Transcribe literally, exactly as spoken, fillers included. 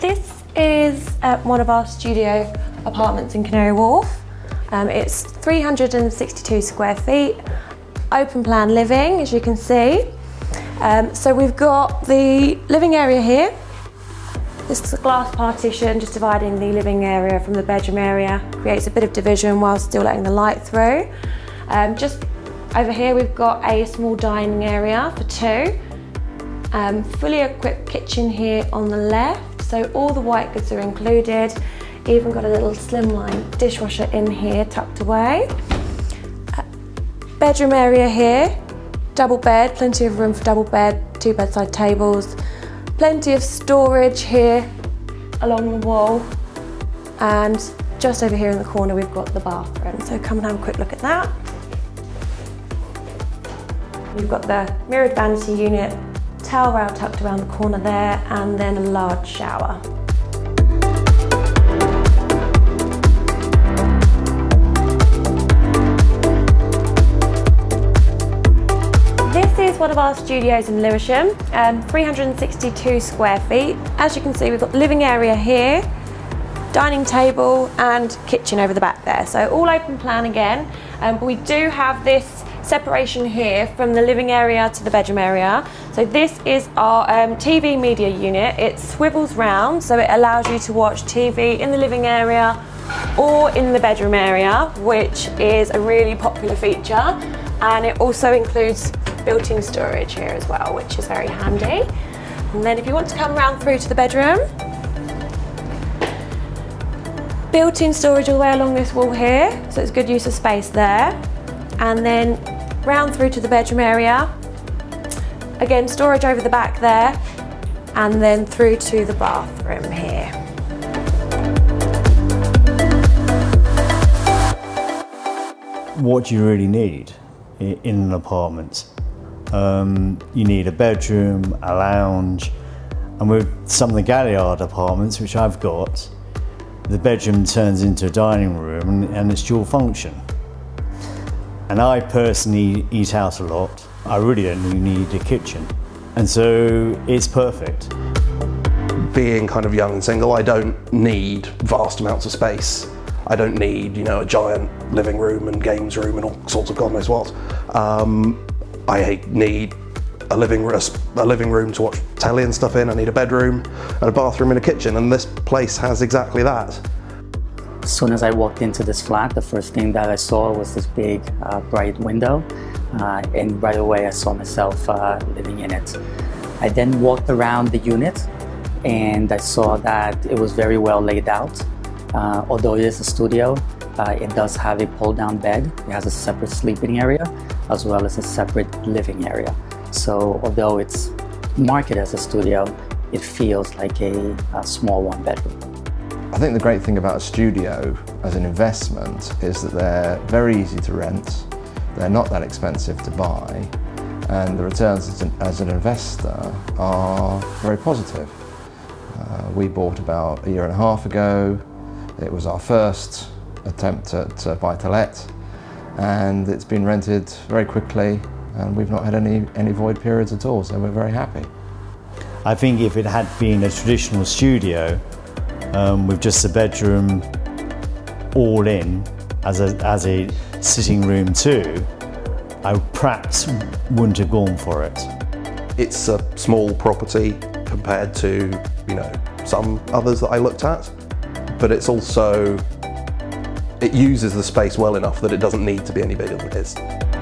This is uh, one of our studio apartments in Canary Wharf. Um, it's three hundred and sixty-two square feet, open plan living, as you can see. Um, so we've got the living area here. This is a glass partition just dividing the living area from the bedroom area. Creates a bit of division while still letting the light through. Um, just over here we've got a small dining area for two. Um, fully equipped kitchen here on the left, so all the white goods are included. Even got a little slimline dishwasher in here tucked away. Uh, bedroom area here, double bed, plenty of room for double bed, two bedside tables, plenty of storage here along the wall, and just over here in the corner we've got the bathroom. So come and have a quick look at that. We've got the mirrored vanity unit, towel rail tucked around the corner there, and then a large shower. This is one of our studios in Lewisham, um, three hundred and sixty-two square feet. As you can see, we've got living area here, dining table and kitchen over the back there. So all open plan again. Um, but we do have this separation here from the living area to the bedroom area. So this is our um, T V media unit. It swivels round, so it allows you to watch T V in the living area or in the bedroom area, which is a really popular feature. And it also includes built-in storage here as well, which is very handy. And then if you want to come around through to the bedroom, built-in storage all the way along this wall here, so it's good use of space there. And then round through to the bedroom area, again storage over the back there, and then through to the bathroom here. What do you really need in an apartment? Um, you need a bedroom, a lounge, and with some of the Galliard apartments, which I've got, the bedroom turns into a dining room and it's dual function. And I personally eat out a lot. I really only need a kitchen. And so it's perfect. Being kind of young and single, I don't need vast amounts of space. I don't need, you know, a giant living room and games room and all sorts of God knows what. Um, I need a living, a living room to watch telly and stuff in. I need a bedroom and a bathroom and a kitchen, and this place has exactly that. As soon as I walked into this flat, the first thing that I saw was this big, uh, bright window, uh, and right away I saw myself uh, living in it. I then walked around the unit and I saw that it was very well laid out. Uh, although it is a studio, uh, it does have a pull-down bed. It has a separate sleeping area as well as a separate living area. So although it's marketed as a studio, it feels like a, a small one-bedroom. I think the great thing about a studio as an investment is that they're very easy to rent, they're not that expensive to buy, and the returns as an, as an investor are very positive. Uh, we bought about a year and a half ago. It was our first attempt at uh, buy-to-let, and it's been rented very quickly, and we've not had any, any void periods at all, so we're very happy. I think if it had been a traditional studio um, with just a bedroom all in as a, as a sitting room too, I perhaps wouldn't have gone for it. It's a small property compared to, you know, some others that I looked at. But it's also, it uses the space well enough that it doesn't need to be any bigger than it is.